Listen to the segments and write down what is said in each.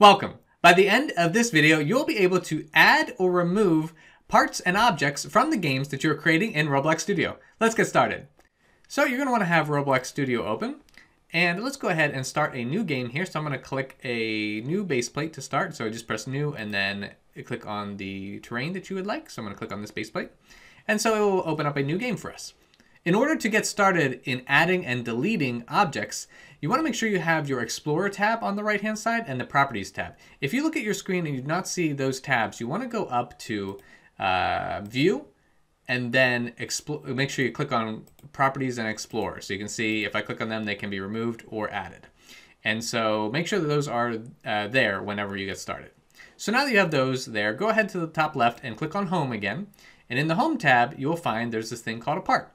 Welcome. By the end of this video, you'll be able to add or remove parts and objects from the games that you're creating in Roblox Studio. Let's get started. So you're going to want to have Roblox Studio open, and let's go ahead and start a new game here. So I'm going to click a new base plate to start. So just press new and then click on the terrain that you would like. So I'm going to click on this base plate, and so it will open up a new game for us. In order to get started in adding and deleting objects, you want to make sure you have your Explorer tab on the right-hand side and the Properties tab. If you look at your screen and you do not see those tabs, you want to go up to View and then make sure you click on Properties and Explorer. So you can see if I click on them, they can be removed or added. And so make sure that those are there whenever you get started. So now that you have those there, go ahead to the top left and click on Home again. And in the Home tab, you'll find there's this thing called a part.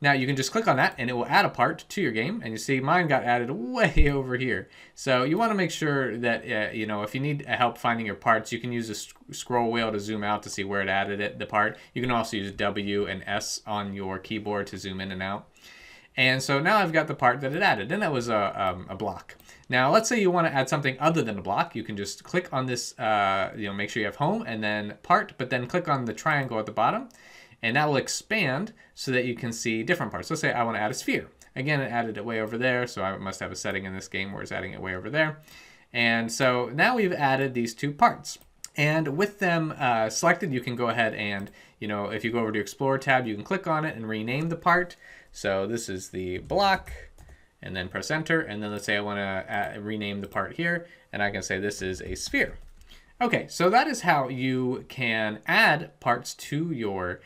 Now you can just click on that and it will add a part to your game, and you see mine got added way over here. So you want to make sure that, you know, if you need help finding your parts, you can use a scroll wheel to zoom out to see where it added it, the part. You can also use W and S on your keyboard to zoom in and out. And so now I've got the part that it added, and that was a block. Now let's say you want to add something other than a block. You can just click on this, you know, make sure you have Home and then Part, but then click on the triangle at the bottom. And that will expand so that you can see different parts. Let's say I want to add a sphere. Again, it added it way over there, so I must have a setting in this game where it's adding it way over there. And so now we've added these two parts. And with them selected, you can go ahead and, you know, if you go over to Explorer tab, you can click on it and rename the part. So this is the block, and then press Enter. And then let's say I want to rename the part here, and I can say this is a sphere. Okay, so that is how you can add parts to your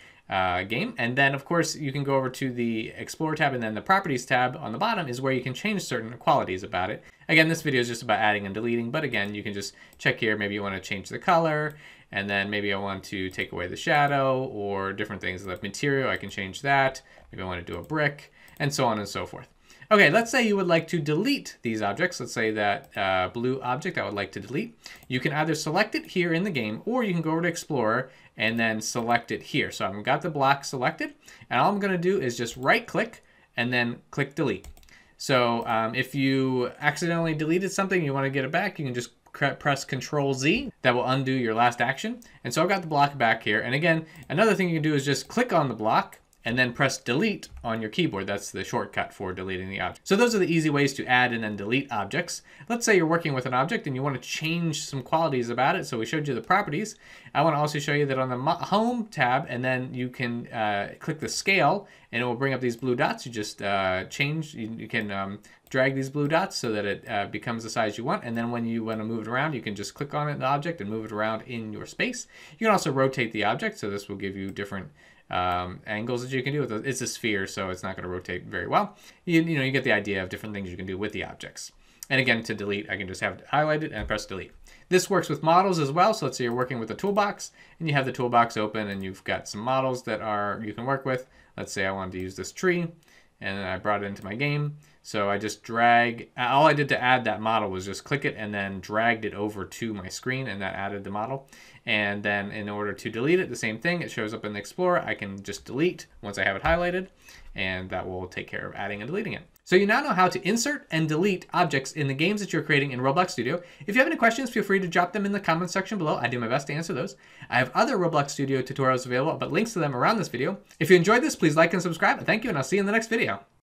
game. And then of course you can go over to the Explorer tab, and then the Properties tab on the bottom is where you can change certain qualities about it. Again, this video is just about adding and deleting, but again, you can just check here. Maybe you want to change the color, and then maybe I want to take away the shadow or different things like material. I can change that. Maybe I want to do a brick, and so on and so forth. Okay, let's say you would like to delete these objects. Let's say that blue object I would like to delete. You can either select it here in the game, or you can go over to Explorer and then select it here. So I've got the block selected, and all I'm gonna do is just right click and then click delete. So if you accidentally deleted something, you wanna get it back, you can just press Control Z. That will undo your last action. And so I've got the block back here. And again, another thing you can do is just click on the block and then press delete on your keyboard. That's the shortcut for deleting the object. So those are the easy ways to add and then delete objects. Let's say you're working with an object and you want to change some qualities about it. So we showed you the properties. I want to also show you that on the Home tab, and then you can click the scale, and it will bring up these blue dots. You just you can drag these blue dots so that it becomes the size you want. And then when you want to move it around, you can just click on it in the object and move it around in your space. You can also rotate the object. So this will give you different angles that you can do with it. It's a sphere, so it's not going to rotate very well. You know, you get the idea of different things you can do with the objects. And again, to delete, I can just have it highlighted and press delete. This works with models as well. So let's say you're working with a toolbox, and you have the toolbox open, and you've got some models that you can work with. Let's say I wanted to use this tree, and then I brought it into my game. So I just drag, all I did to add that model was just click it and then dragged it over to my screen, and that added the model. And then in order to delete it, the same thing, it shows up in the Explorer. I can just delete once I have it highlighted, and that will take care of adding and deleting it. So you now know how to insert and delete objects in the games that you're creating in Roblox Studio. If you have any questions, feel free to drop them in the comments section below. I do my best to answer those. I have other Roblox Studio tutorials available, but links to them around this video. If you enjoyed this, please like and subscribe. Thank you, and I'll see you in the next video.